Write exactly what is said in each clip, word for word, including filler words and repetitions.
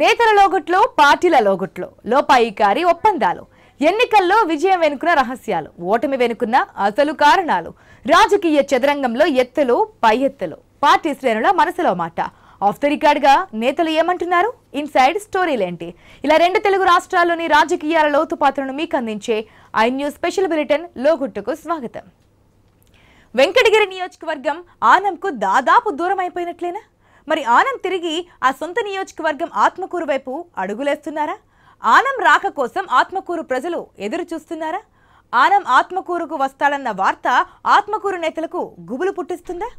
నేతల లోగుట్లు పార్టీల లోగుట్లు లోపాయికారి ఒప్పందాలు ఎన్నికల్లో విజయం వెనుకున్న రహస్యాలు ఓటమి వెనుకున్న అసలు కారణాలు రాజకీయ చదరంగంలో ఎత్తులు పై ఎత్తులు పార్టీ శ్రేణుల మనసులో మాట ఆఫ్ ది రికార్డ్ గా నేతలు ఏమంటున్నారు ఇన్సైడ్ స్టోరీలేంటి ఇలా రెండు తెలుగు రాష్ట్రాల్లోని రాజకీయాల లోతుపాత్రను మీకు అందించే ఐ న్యూస్ స్పెషల్ బులెటిన్ లోగుట్టుకు స్వాగతం వెంకటగిరి నియోజకవర్గం ఆనంకు దాదాపు దూరం అయిపోయినట్లేనా మరి ఆనం తిరిగి ఆ సొంత నియోజకవర్గం ఆత్మకూరు వైపు అడుగులేస్తున్నారా ఆనం రాక కోసం ఆత్మకూరు ప్రజలు ఎదురు చూస్తున్నారా ఆనం ఆత్మకూరుకు వస్తాడన్న వార్త ఆత్మకూరు నేతలకు గుబులు పుట్టిస్తుందా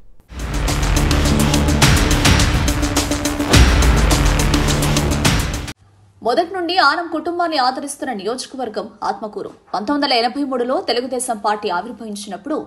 మొదటి నుండి ఆనం కుటుంబాన్ని ఆదరిస్తున్న నియోజకవర్గం ఆత్మకూరు పంతొమ్మిది వందల ఎనభై మూడులో తెలుగుదేశం పార్టీ ఆవిర్భవించినప్పుడు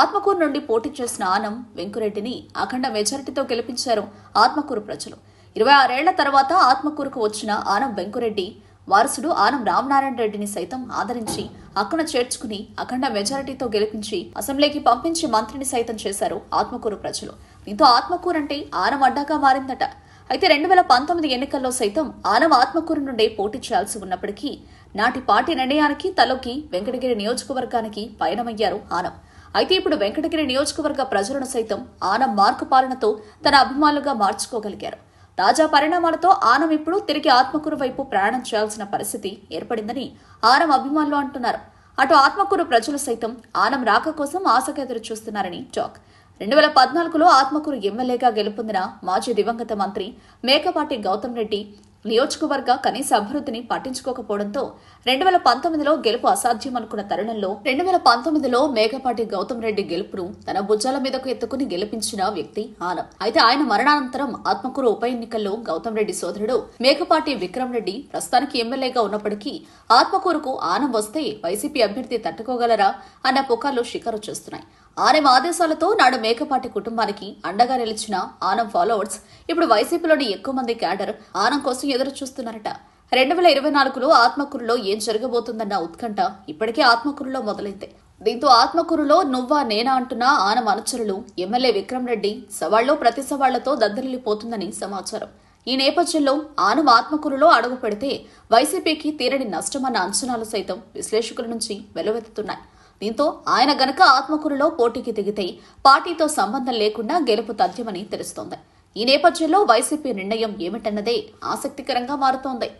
ఆత్మకూరు నుండి పోటీ చేసిన ఆనం వెంకురెడ్డిని అఖండ మెజారిటీతో గెలిపించారు ఆత్మకూరు ప్రజలు ఇరవై ఆరేళ్ల తర్వాత ఆత్మకూరుకు వచ్చిన ఆనం వెంకురెడ్డి వారసుడు ఆనం రామనారాయణ రెడ్డిని సైతం ఆదరించి అక్కన చేర్చుకుని అఖండ మెజారిటీతో గెలిపించి అసెంబ్లీకి పంపించి మంత్రిని సైతం చేశారు ఆత్మకూరు ప్రజలు దీంతో ఆత్మకూరు అంటే ఆనం అడ్డాగా మారిందట అయితే రెండు వేల పంతొమ్మిది ఎన్నికల్లో సైతం ఆనం ఆత్మకూరు నుండే పోటీ చేయాల్సి ఉన్నప్పటికీ నాటి పార్టీ నిర్ణయానికి తలొక్కి వెంకటగిరి నియోజకవర్గానికి పయనమయ్యారు ఆనం అయితే ఇప్పుడు వెంకటగిరి నియోజకవర్గ ప్రజలను సైతం ఆనం మార్కు పాలనతో తన అభిమానులుగా మార్చుకోగలిగారు తాజా పరిణామాలతో ఆనం ఇప్పుడు తిరిగి ఆత్మకూరు వైపు ప్రయాణం చేయాల్సిన పరిస్థితి ఏర్పడిందని ఆనం అభిమానులు అంటున్నారు అటు ఆత్మకూరు ప్రజలు సైతం ఆనం రాక కోసం ఆశగా ఎదురు చూస్తున్నారని టాక్ రెండు వేల పద్నాలుగులో ఆత్మకూరు ఎమ్మెల్యేగా గెలుపొందిన మాజీ దివంగత మంత్రి మేకపాటి గౌతమ్ రెడ్డి నియోజకవర్గ కనీస అభివృద్ధిని పట్టించుకోకపోవడంతో రెండు వేల పంతొమ్మిదిలో గెలుపు అసాధ్యం అనుకున్న తరుణంలో రెండు వేల పంతొమ్మిదిలో మేకపాటి గౌతమ్ రెడ్డి గెలుపును తన భుజాల మీదకు ఎత్తుకుని గెలిపించిన వ్యక్తి ఆనం అయితే ఆయన మరణానంతరం ఆత్మకూరు ఉప ఎన్నికల్లో గౌతమ్ రెడ్డి సోదరుడు మేకపాటి విక్రమ్ రెడ్డి ప్రస్తుతానికి ఎమ్మెల్యేగా ఉన్నప్పటికీ ఆత్మకూరుకు ఆనం వస్తే వైసీపీ అభ్యర్థి తట్టుకోగలరా అన్న పుకార్లు షికారు చేస్తున్నాయి ఆనం ఆదేశాలతో నాడు మేకపాటి కుటుంబానికి అండగా నిలిచిన ఆనం ఫాలోవర్స్ ఇప్పుడు వైసీపీలోని ఎక్కువ మంది క్యాడర్ ఆనం కోసం ఎదురు చూస్తున్నారట రెండు వేల ఇరవై నాలుగులో ఆత్మకూరులో ఏం జరగబోతుందన్న ఉత్కంఠ ఇప్పటికే ఆత్మకూరులో మొదలైంది దీంతో ఆత్మకూరులో నువ్వా నేనా అంటున్న ఆనం అనుచరులు ఎమ్మెల్యే విక్రమ్ రెడ్డి సవాళ్లు ప్రతి సవాళ్లతో దద్దరిల్లిపోతుందని సమాచారం ఈ నేపథ్యంలో ఆనం ఆత్మకూరులో అడుగు పెడితే వైసీపీకి తీరని నష్టమన్న అంచనాలు సైతం విశ్లేషకుల నుంచి వెలువెత్తుతున్నాయి దీంతో ఆయన గనక ఆత్మకూరులో పోటీకి దిగితే పార్టీతో సంబంధం లేకుండా గెలుపు తథ్యమని తెలుస్తోంది ఈ నేపథ్యంలో వైసీపీ నిర్ణయం ఏమిటన్నదే ఆసక్తికరంగా మారుతోంది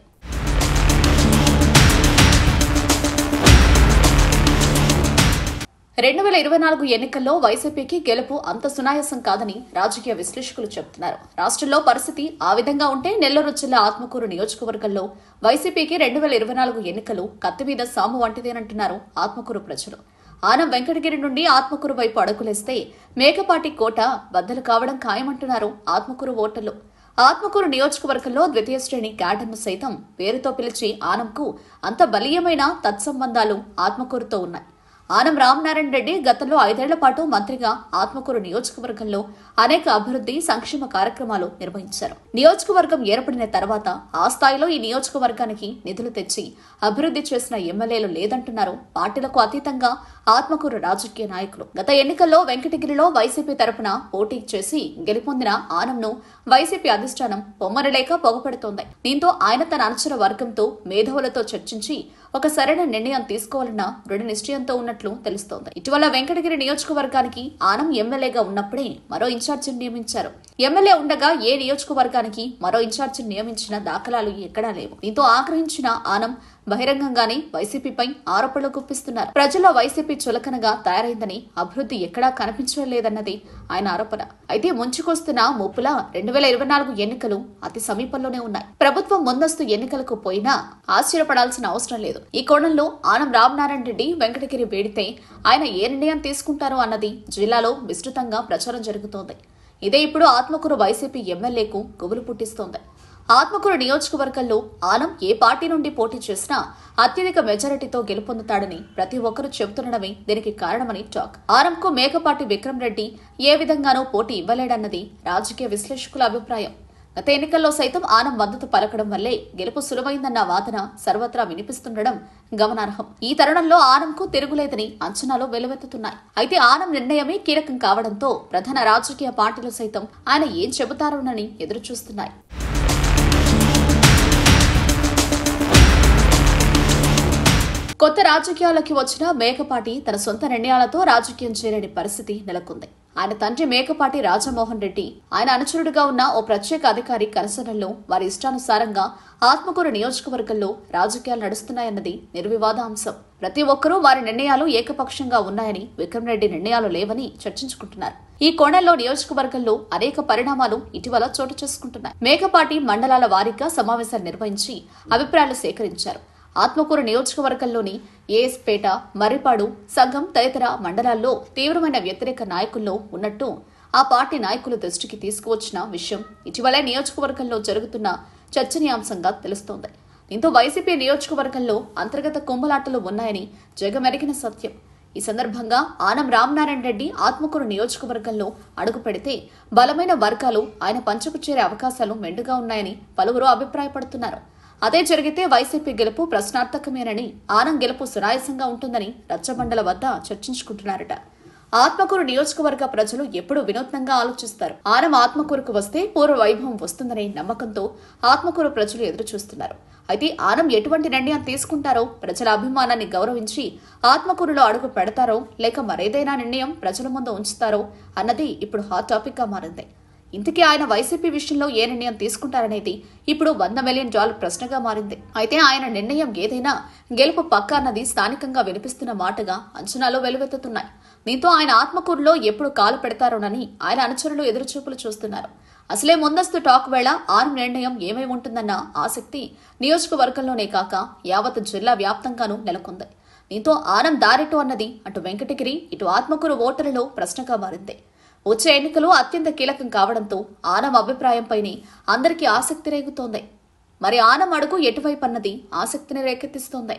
రెండు వేల ఇరవై నాలుగు ఎన్నికల్లో వైసీపీకి గెలుపు అంత సునాయాసం కాదని రాజకీయ విశ్లేషకులు చెబుతున్నారు రాష్ట్రంలో పరిస్థితి ఆ విధంగా ఉంటే నెల్లూరు జిల్లా ఆత్మకూరు నియోజకవర్గంలో వైసీపీకి రెండు వేల ఇరవై నాలుగు ఎన్నికలు కత్తి మీద సాము వంటిదేనంటున్నారు ఆత్మకూరు ప్రజలు ఆనం వెంకటగిరి నుండి ఆత్మకూరు వైపు అడుగులేస్తే మేకపాటి కోట బద్దలు కావడం ఖాయమంటున్నారు ఆత్మకూరు ఓటర్లు ఆత్మకూరు నియోజకవర్గంలో ద్వితీయ శ్రేణి క్యాడర్ను సైతం పేరుతో పిలిచి ఆనంకు అంత బలీయమైన తత్సంబంధాలు ఆత్మకూరుతో ఉన్నాయి ఆనం రామనారాయణ రెడ్డి గతంలో ఐదేళ్ల పాటు మంత్రిగా ఆత్మకూరు నియోజకవర్గంలో అనేక అభివృద్ధి సంక్షేమ కార్యక్రమాలు నిర్వహించారు నియోజకవర్గం ఏర్పడిన తర్వాత ఆ స్థాయిలో ఈ నియోజకవర్గానికి నిధులు తెచ్చి అభివృద్ధి చేసిన ఎమ్మెల్యేలు లేదంటున్నారు పార్టీలకు అతీతంగా ఆత్మకూరు రాజకీయ నాయకులు గత ఎన్నికల్లో వెంకటగిరిలో వైసీపీ తరపున పోటీ చేసి గెలుపొందిన ఆనంను వైసీపీ అధిష్టానం పొమ్మనలేక పొగపడుతోంది దీంతో ఆయన తన అనుచర వర్గంతో మేధావులతో చర్చించి ఒక సరైన నిర్ణయం తీసుకోవాలన్న దృఢ నిశ్చయంతో ఉన్నట్లు తెలుస్తోంది ఇటీవల వెంకటగిరి నియోజకవర్గానికి ఆనం ఎమ్మెల్యేగా ఉన్నప్పుడే మరో ఇన్ఛార్జిని నియమించారు ఎమ్మెల్యే ఉండగా ఏ నియోజకవర్గానికి మరో ఇన్ఛార్జిని నియమించిన దాఖలాలు ఎక్కడా లేవు దీంతో ఆగ్రహించిన ఆనం బహిరంగంగానే వైసీపీపై ఆరోపణలు గుప్పిస్తున్నారు ప్రజల్లో వైసీపీ చులకనగా తయారైందని అభివృద్ధి ఎక్కడా కనిపించలేదన్నది ఆయన ఆరోపణ అయితే ముంచుకొస్తున్న ముప్పుల రెండు వేల ఇరవై నాలుగు ఎన్నికలు అతి సమీపంలోనే ఉన్నాయి ప్రభుత్వం ముందస్తు ఎన్నికలకు పోయినా ఆశ్చర్యపడాల్సిన అవసరం లేదు ఈ కోణంలో ఆనం రామనారాయణ రెడ్డి వెంకటగిరి వేడితే ఆయన ఏ నిర్ణయం తీసుకుంటారో అన్నది జిల్లాలో విస్తృతంగా ప్రచారం జరుగుతోంది ఇదే ఇప్పుడు ఆత్మకూరు వైసీపీ ఎమ్మెల్యేకు గుబులు పుట్టిస్తోంది ఆత్మకూరు నియోజకవర్గంలో ఆనం ఏ పార్టీ నుండి పోటీ చేసినా అత్యధిక మెజారిటీతో గెలుపొందుతాడని ప్రతి ఒక్కరూ చెబుతుండడమే దీనికి కారణమని టాక్ ఆనంకు మేకపాటి విక్రమ్ రెడ్డి ఏ విధంగానూ పోటీ ఇవ్వలేడన్నది రాజకీయ విశ్లేషకుల అభిప్రాయం గత ఎన్నికల్లో సైతం ఆనం మద్దతు పలకడం వల్లే గెలుపు సులువైందన్న వాదన సర్వత్రా వినిపిస్తుండడం గమనార్హం ఈ తరుణంలో ఆనంకు తిరుగులేదని అంచనాలు వెలువెత్తుతున్నాయి అయితే ఆనం నిర్ణయమే కీలకం కావడంతో ప్రధాన రాజకీయ పార్టీలు సైతం ఆయన ఏం చెబుతారోనని ఎదురుచూస్తున్నాయి కొత్త రాజకీయాలకు వచ్చిన మేకపాటి తన సొంత నిర్ణయాలతో రాజకీయం చేయలేని పరిస్థితి నెలకొంది. ఆయన తండ్రి మేకపాటి రాజమోహన్ రెడ్డి ఆయన అనుచరుడుగా ఉన్న ఓ ప్రత్యేక అధికారి కరసనల్లో వారి ఇష్టానుసారంగా ఆత్మకూరు నియోజకవర్గంలో రాజకీయాలు నడుస్తున్నాయన్నది నిర్వివాద అంశం. ప్రతి ఒక్కరూ వారి నిర్ణయాలు ఏకపక్షంగా ఉన్నాయని, విక్రమరెడ్డి నిర్ణయాలు లేవని చర్చించుకుంటున్నారు. ఈ కోణంలో నియోజకవర్గంలో అనేక పరిణామాలు ఇటీవల చోటు చేసుకుంటున్నాయి. మేకపాటి మండలాల వారీగా సమావేశాలు నిర్వహించి అభిప్రాయాలు సేకరించారు. ఆత్మకూరు నియోజకవర్గంలోని ఏఎస్పేట, మర్రిపాడు, సంఘం తదితర మండలాల్లో తీవ్రమైన వ్యతిరేక నాయకుల్లో ఉన్నట్టు ఆ పార్టీ నాయకుల దృష్టికి తీసుకువచ్చిన విషయం ఇటీవలే నియోజకవర్గంలో జరుగుతున్న చర్చనీయాంశంగా తెలుస్తోంది. దీంతో వైసీపీ నియోజకవర్గంలో అంతర్గత కుంభలాటలు ఉన్నాయని జగమెరిగిన సత్యం. ఈ సందర్భంగా ఆనం రామనారాయణ రెడ్డి ఆత్మకూరు నియోజకవర్గంలో అడుగు పెడితే బలమైన వర్గాలు ఆయన పంచకు చేరే అవకాశాలు మెండుగా ఉన్నాయని పలువురు అభిప్రాయపడుతున్నారు. అదే జరిగితే వైసీపీ గెలుపు ప్రశ్నార్థకమేనని, ఆనం గెలుపు సునాయాసంగా ఉంటుందని రచ్చబండల వద్ద చర్చించుకుంటున్నారట. ఆత్మకూరు నియోజకవర్గ ప్రజలు ఎప్పుడూ వినూత్నంగా ఆలోచిస్తారు. ఆనం ఆత్మకూరుకు వస్తే పూర్వ వైభవం వస్తుందనే నమ్మకంతో ఆత్మకూరు ప్రజలు ఎదురు చూస్తున్నారు. అయితే ఆనం ఎటువంటి నిర్ణయం తీసుకుంటారో, ప్రజల అభిమానాన్ని గౌరవించి ఆత్మకూరులో అడుగు పెడతారో లేక మరేదైనా నిర్ణయం ప్రజల ముందు ఉంచుతారో అన్నది ఇప్పుడు హాట్ టాపిక్ గా మారింది. ఇంతకీ ఆయన వైసీపీ విషయంలో ఏ నిర్ణయం తీసుకుంటారనేది ఇప్పుడు వంద మిలియన్ డాలర్ ప్రశ్నగా మారింది. అయితే ఆయన నిర్ణయం ఏదైనా గెలుపు పక్క అన్నది స్థానికంగా వినిపిస్తున్న మాటగా అంచనాలు వెలువెత్తుతున్నాయి. దీంతో ఆయన ఆత్మకూరులో ఎప్పుడు కాలు పెడతారోనని ఆయన అనుచరులు ఎదురుచూపులు చూస్తున్నారు. అసలే ముందస్తు టాక్ వేళ ఆరు నిర్ణయం ఏమై ఉంటుందన్న ఆసక్తి నియోజకవర్గంలోనే కాక యావత్ జిల్లా వ్యాప్తంగానూ నెలకొంది. దీంతో ఆనం దారిటు అన్నది అటు వెంకటగిరి, ఇటు ఆత్మకూరు ఓటర్లలో ప్రశ్నగా మారింది. వచ్చే ఎన్నికలు అత్యంత కీలకం కావడంతో ఆనం అభిప్రాయంపైనే అందరికీ ఆసక్తి రేగుతోంది. మరి ఆనం అడుగు ఎటువైపు అన్నది ఆసక్తిని రేకెత్తిస్తోంది.